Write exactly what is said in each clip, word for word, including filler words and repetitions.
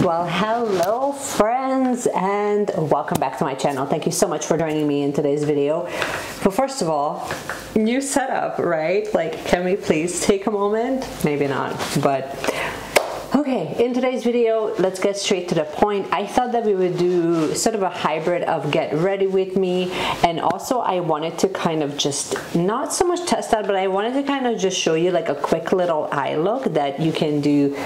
Well, hello friends and welcome back to my channel. Thank you so much for joining me in today's video. But first of all, new setup, right? Like, can we please take a moment? Maybe not, but okay, in today's video, let's get straight to the point. I thought that we would do sort of a hybrid of get ready with me, and also I wanted to kind of just not so much test out, but I wanted to kind of just show you like a quick little eye look that you can do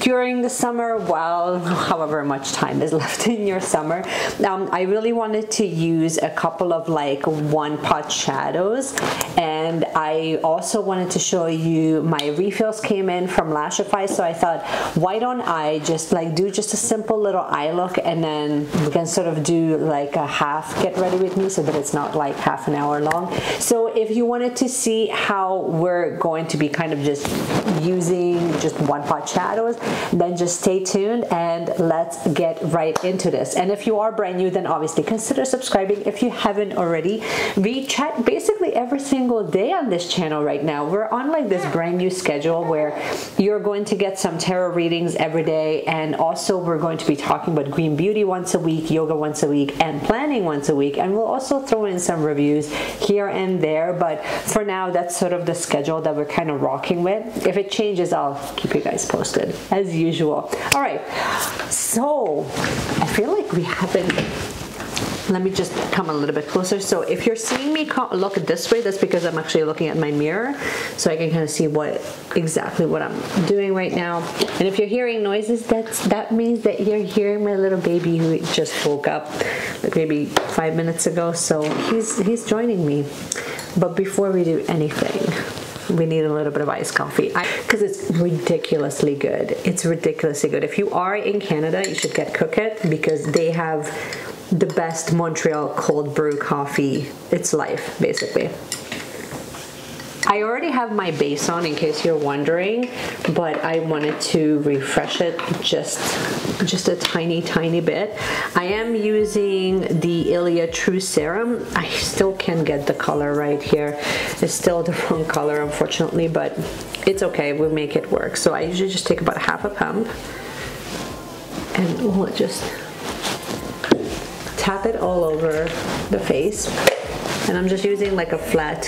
during the summer, while however much time is left in your summer. um, I really wanted to use a couple of like one pot shadows, and I also wanted to show you my refills came in from Lashify, so I thought, why don't I just like do just a simple little eye look, and then we can sort of do like a half get ready with me so that it's not like half an hour long. So if you wanted to see how we're going to be kind of just using just one pot shadows, then just stay tuned and let's get right into this. And if you are brand new, then obviously consider subscribing if you haven't already. We chat basically every single day on this channel right now. We're on like this brand new schedule where you're going to get some tarot readings every day, and also we're going to be talking about green beauty once a week, yoga once a week, and planning once a week, and we'll also throw in some reviews here and there. But for now, that's sort of the schedule that we're kind of rocking with. If it changes, I'll keep you guys posted as usual. All right, so I feel like we haven't, let me just come a little bit closer. So if you're seeing me look this way, that's because I'm actually looking at my mirror, so I can kind of see what exactly what I'm doing right now. And if you're hearing noises, that's that means that you're hearing my little baby who just woke up like maybe five minutes ago, so he's he's joining me. But before we do anything, we need a little bit of iced coffee because it's ridiculously good. It's ridiculously good. If you are in Canada, you should get Cook It, because they have the best Montreal cold brew coffee. It's life, basically. I already have my base on, in case you're wondering, but I wanted to refresh it just, just a tiny, tiny bit. I am using the Ilia True Serum. I still can't get the color right here. It's still the wrong color, unfortunately, but it's okay. We'll make it work. So I usually just take about half a pump, and we'll just tap it all over the face. And I'm just using like a flat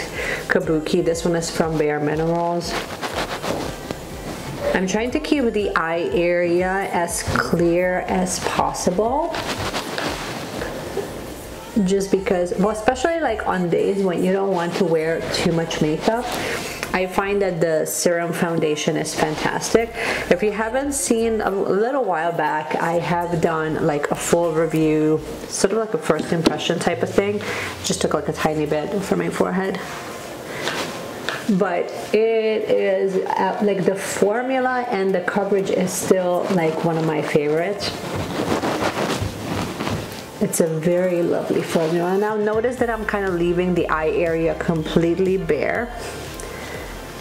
kabuki. This one is from Bare Minerals. I'm trying to keep the eye area as clear as possible, just because, well, especially like on days when you don't want to wear too much makeup, I find that the serum foundation is fantastic. If you haven't seen, a little while back I have done like a full review, sort of like a first impression type of thing. Just took like a tiny bit for my forehead, but it is uh, like the formula and the coverage is still like one of my favorites. It's a very lovely formula. Now notice that I'm kind of leaving the eye area completely bare,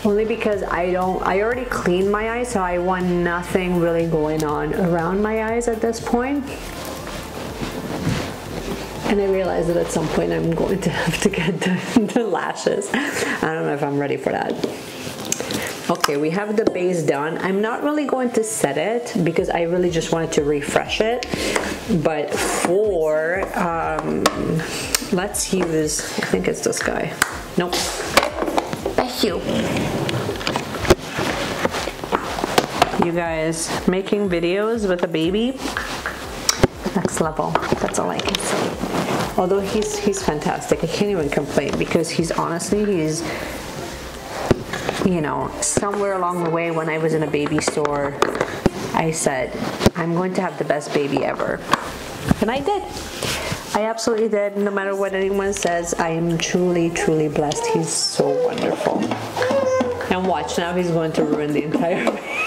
only because I don't, I already cleaned my eyes, so I want nothing really going on around my eyes at this point. And I realized that at some point I'm going to have to get the, the lashes. I don't know if I'm ready for that. Okay, we have the base done. I'm not really going to set it because I really just wanted to refresh it. But for, um, let's use, I think it's this guy. Nope. You. you guys, making videos with a baby, next level. That's all I can say. Although he's he's fantastic, I can't even complain, because he's honestly, he's, you know, somewhere along the way when I was in a baby store, I said, I'm going to have the best baby ever, and I did. I absolutely did. No matter what anyone says, I am truly, truly blessed. He's so wonderful. And watch, now he's going to ruin the entire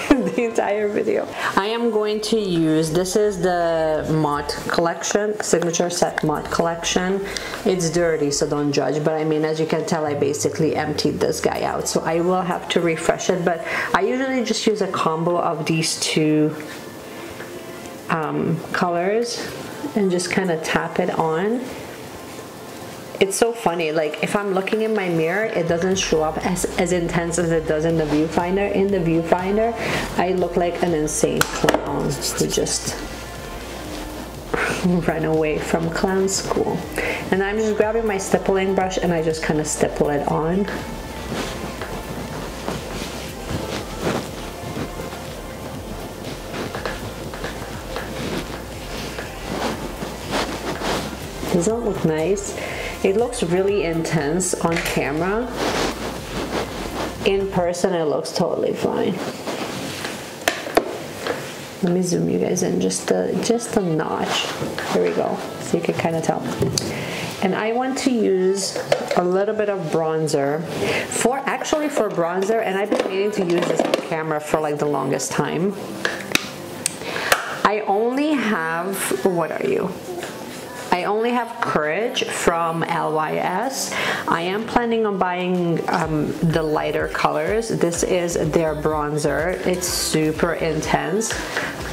the entire video. I am going to use, this is the Mod collection, signature set Mod collection. It's dirty, so don't judge, but I mean, as you can tell, I basically emptied this guy out, so I will have to refresh it. But I usually just use a combo of these two um, colors and just kind of tap it on. it's so funny, like if I'm looking in my mirror, it doesn't show up as, as intense as it does in the viewfinder. In the viewfinder, I look like an insane clown who just ran away from clown school. And I'm just grabbing my stippling brush and I just kind of stipple it on. Does that look nice? It looks really intense on camera. In person, it looks totally fine. Let me zoom you guys in just a, just a notch. Here we go, so you can kind of tell. And I want to use a little bit of bronzer. For actually for bronzer, and I've been meaning to use this on camera for like the longest time. I only have, what are you? I only have Courage from L Y S. I am planning on buying um, the lighter colors. This is their bronzer. It's super intense.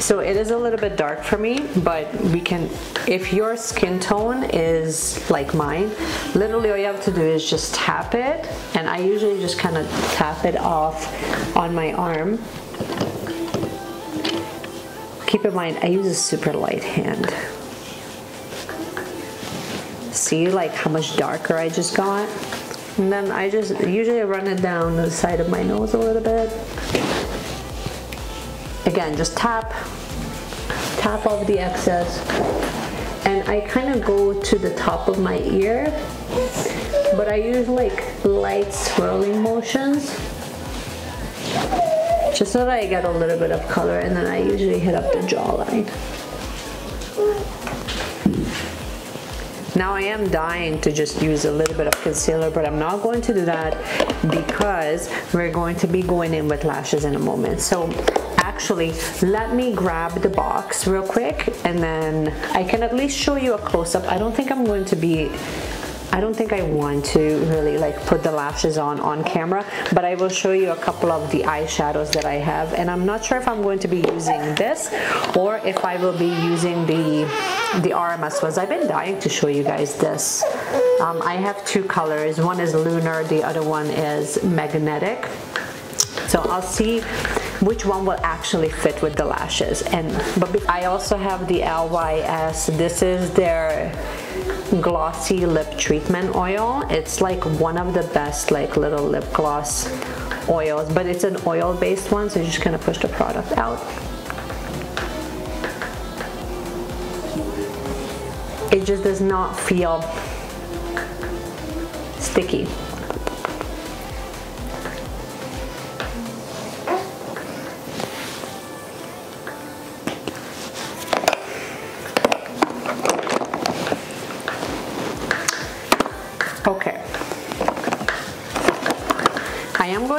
So it is a little bit dark for me, but we can, if your skin tone is like mine, literally all you have to do is just tap it. And I usually just kind of tap it off on my arm. Keep in mind, I use a super light hand. See like how much darker I just got, and then I just usually run it down the side of my nose a little bit. Again, just tap tap off the excess, and I kind of go to the top of my ear, but I use like light swirling motions just so that I get a little bit of color, and then I usually hit up the jawline. Now I am dying to just use a little bit of concealer, but I'm not going to do that because we're going to be going in with lashes in a moment. So actually, let me grab the box real quick and then I can at least show you a close-up. I don't think I'm going to be, I don't think I want to really like put the lashes on on camera, but I will show you a couple of the eyeshadows that I have. And I'm not sure if I'm going to be using this or if I will be using the the R M S ones. I've been dying to show you guys this. Um, I have two colors. One is Lunar, the other one is Magnetic. So I'll see which one will actually fit with the lashes. And but I also have the L Y S. This is their Glossy Lip Treatment Oil. It's like one of the best like little lip gloss oils, but it's an oil-based one, so you're just gonna push the product out. It just does not feel sticky.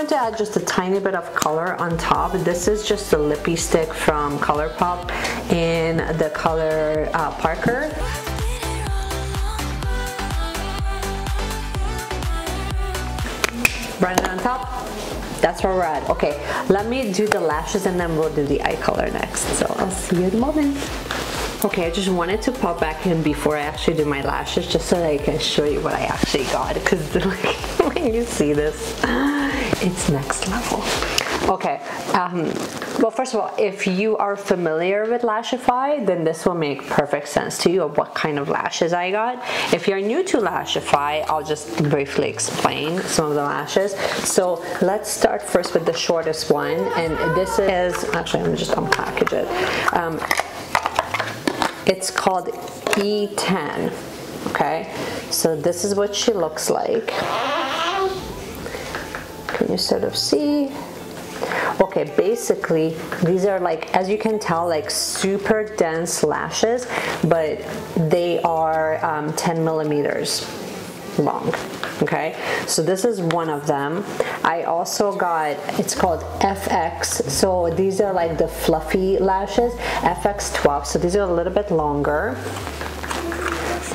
To add just a tiny bit of color on top. This is just the Lippie Stix from ColourPop in the color uh, Parker. Run it on top. That's where we're at. Okay, let me do the lashes and then we'll do the eye color next. So I'll see you in a moment. Okay, I just wanted to pop back in before I actually do my lashes just so that I can show you what I actually got, because like, when you see this, it's next level. Okay, um, well first of all, if you are familiar with Lashify, then this will make perfect sense to you of what kind of lashes I got. If you're new to Lashify, I'll just briefly explain some of the lashes. So let's start first with the shortest one, and this is, actually I'm just unpackage it. Um, It's called E ten, okay? So this is what she looks like. Can you sort of see? Okay, basically, these are like, as you can tell, like super dense lashes, but they are um, ten millimeters long, okay? So this is one of them. I also got, it's called F X, so these are like the fluffy lashes, F X twelve, so these are a little bit longer.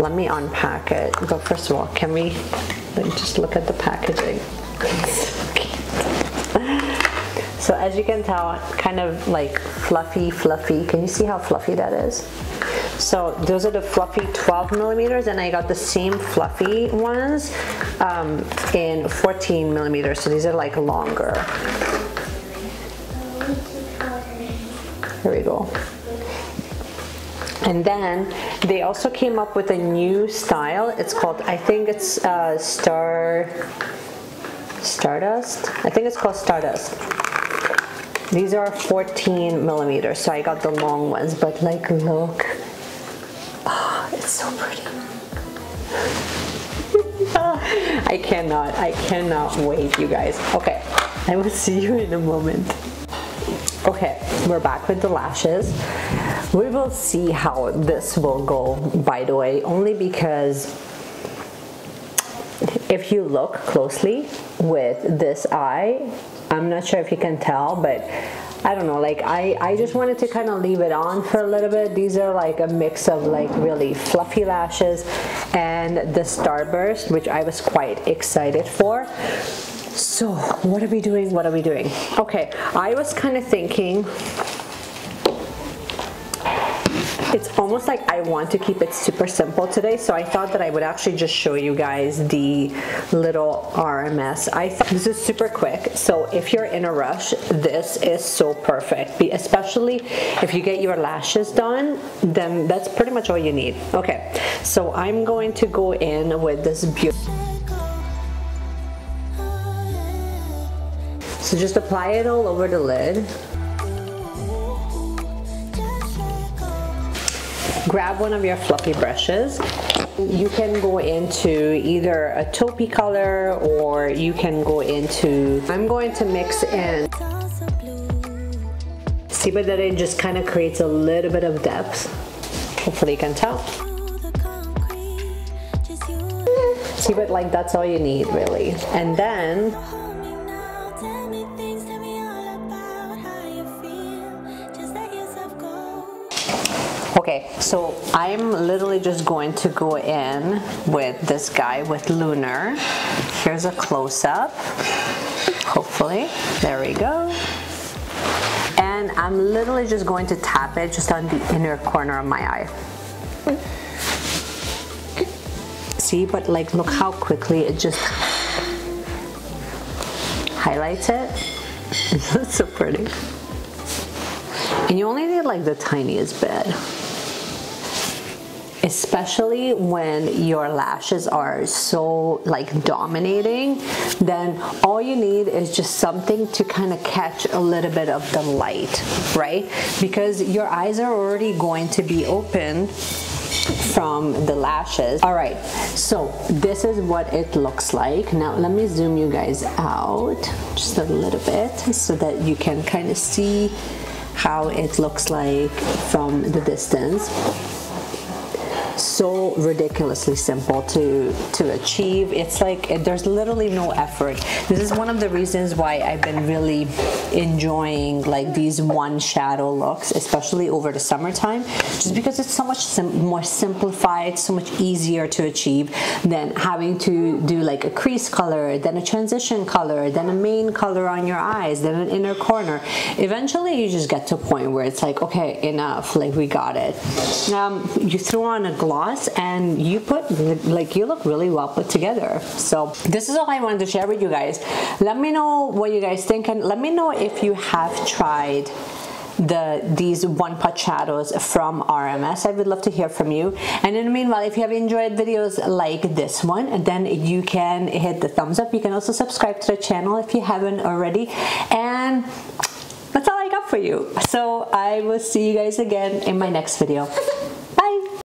Let me unpack it, but first of all, can we just look at the packaging? So as you can tell, kind of like fluffy, fluffy. Can you see how fluffy that is? So those are the fluffy twelve millimeters, and I got the same fluffy ones um, in fourteen millimeters. So these are like longer. Here we go. And then they also came up with a new style. It's called, I think it's uh, Star, Stardust? I think it's called Stardust. These are fourteen millimeters, so I got the long ones, but like, look. Oh, it's so pretty. I cannot, I cannot wait, you guys. Okay, I will see you in a moment. Okay, we're back with the lashes. We will see how this will go, by the way, only because if you look closely with this eye, I'm not sure if you can tell, but I don't know, like I, I just wanted to kind of leave it on for a little bit. These are like a mix of like really fluffy lashes and the Starburst, which I was quite excited for. So what are we doing? What are we doing? Okay, I was kind of thinking, it's almost like I want to keep it super simple today, so I thought that I would actually just show you guys the little R M S. I th this is super quick, so if you're in a rush, this is so perfect, especially if you get your lashes done, then that's pretty much all you need. Okay, so I'm going to go in with this beautiful. So just apply it all over the lid. Grab one of your fluffy brushes. You can go into either a taupey color or you can go into, I'm going to mix in. See, but that it just kind of creates a little bit of depth. Hopefully you can tell. See, but like that's all you need really. And then, okay, so I'm literally just going to go in with this guy with Lunar. Here's a close-up, hopefully. There we go. And I'm literally just going to tap it just on the inner corner of my eye. See, but like look how quickly it just highlights it. It's so pretty. And you only need like the tiniest bit. Especially when your lashes are so like dominating, then all you need is just something to kind of catch a little bit of the light, right? Because your eyes are already going to be open from the lashes. All right, so this is what it looks like. Now let me zoom you guys out just a little bit so that you can kind of see how it looks like from the distance. So ridiculously simple to to achieve. It's like there's literally no effort. This is one of the reasons why I've been really enjoying like these one shadow looks, especially over the summertime, just because it's so much sim more simplified, so much easier to achieve than having to do like a crease color, then a transition color, then a main color on your eyes, then an inner corner. Eventually you just get to a point where it's like, okay, enough, like we got it. Um, you throw on a gloss and you put like you look really well put together. So this is all I wanted to share with you guys. Let me know what you guys think, and let me know if you have tried the these one pot shadows from R M S. I would love to hear from you. And in the meanwhile, if you have enjoyed videos like this one, then you can hit the thumbs up. You can also subscribe to the channel if you haven't already, and that's all I got for you. So I will see you guys again in my next video.